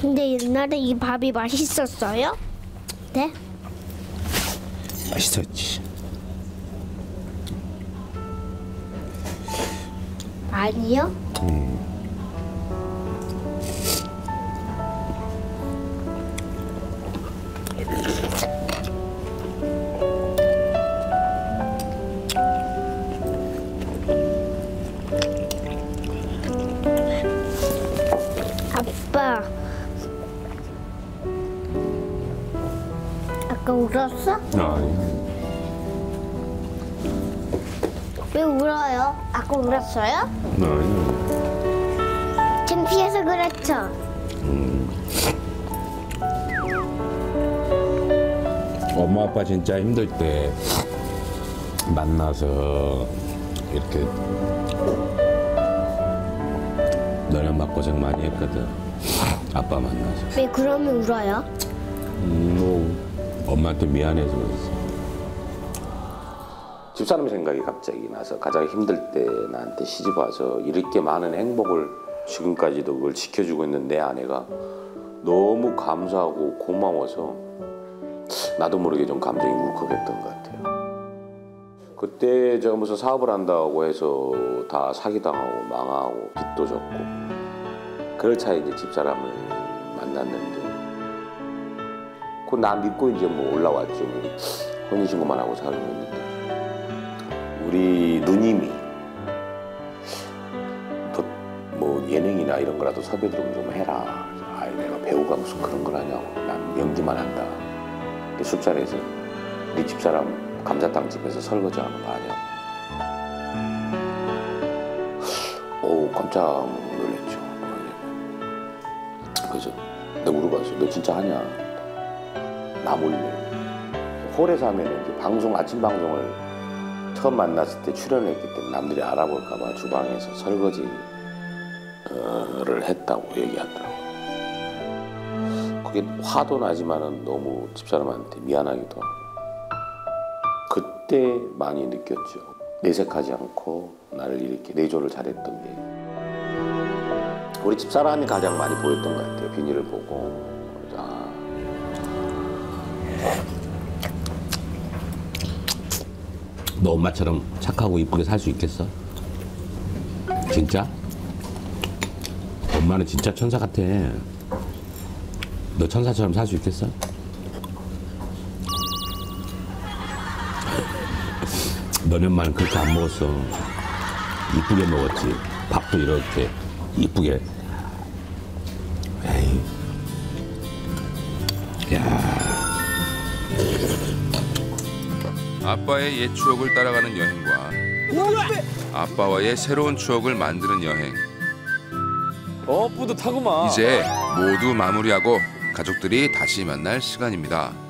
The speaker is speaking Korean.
근데 옛날에 이 밥이 맛있었어요? 네? 맛있었지. 아니요? 아빠, 아까 울었어? 아니. 왜 울어요? 아까 울었어요? 아니. 창피해서 그렇죠? 엄마 아빠 진짜 힘들 때 만나서 이렇게 너네 엄마 고생 많이 했거든. 아빠 만나서. 왜 그러면 울어요? 엄마한테 미안해서 그랬어. 집사람 생각이 갑자기 나서 가장 힘들 때 나한테 시집 와서 이렇게 많은 행복을 지금까지도 그걸 지켜주고 있는 내 아내가 너무 감사하고 고마워서 나도 모르게 좀 감정이 울컥했던 것 같아요. 그때 제가 무슨 사업을 한다고 해서 다 사기당하고 망하고 빚도 졌고 그럴 차에 이제 집사람을 만났는데 그 나 믿고 이제 뭐 올라왔죠. 혼인신고만 하고 살고 있는데 우리 누님이 너 뭐 예능이나 이런 거라도 섭외 들어오면 좀 해라. 아이 내가 배우가 무슨 그런 걸 하냐고. 난 연기만 한다. 근데 술자리에서 네 집사람 감자탕 집에서 설거지 하는 거 아니야? 오 깜짝 놀랐죠. 그래서 내가 물어봤어. 너 진짜 하냐? 나 몰래. 홀에서 하면 이제 방송 아침 방송을 처음 만났을 때 출연했기 때문에 남들이 알아볼까봐 주방에서 설거지를 했다고 얘기하더라고요. 그게 화도 나지만은 너무 집사람한테 미안하기도 하고 그때 많이 느꼈죠. 내색하지 않고 나를 이렇게 내조를 잘했던 게 우리 집사람이 가장 많이 보였던 것 같아요. 비닐을 보고 너 엄마처럼 착하고 이쁘게 살 수 있겠어? 진짜? 엄마는 진짜 천사 같아. 너 천사처럼 살 수 있겠어? 너네 엄마는 그렇게 안 먹었어. 이쁘게 먹었지. 밥도 이렇게 이쁘게. 에이. 야. 아빠의 옛 추억을 따라가는 여행과 아빠와의 새로운 추억을 만드는 여행. 뿌듯하구만. 이제 모두 마무리하고 가족들이 다시 만날 시간입니다.